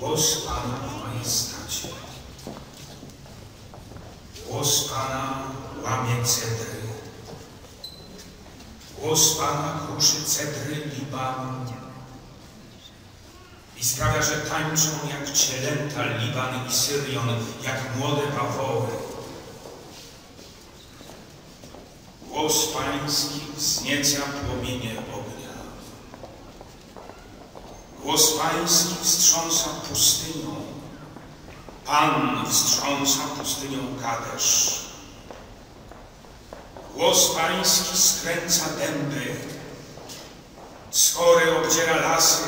Głos Pana w majestacie. Głos Pana łamie cedry. Głos Pana kruszy cedry Libanu i sprawia, że tańczą jak cielęta Liban i Syrion, jak młode bawoły. Głos Pański wznieca płomienie ognia. Głos Pański wstrząsa pustynią. Pan wstrząsa pustynią Kadesz. Głos Pański skręca dęby. Skory obdziera lasy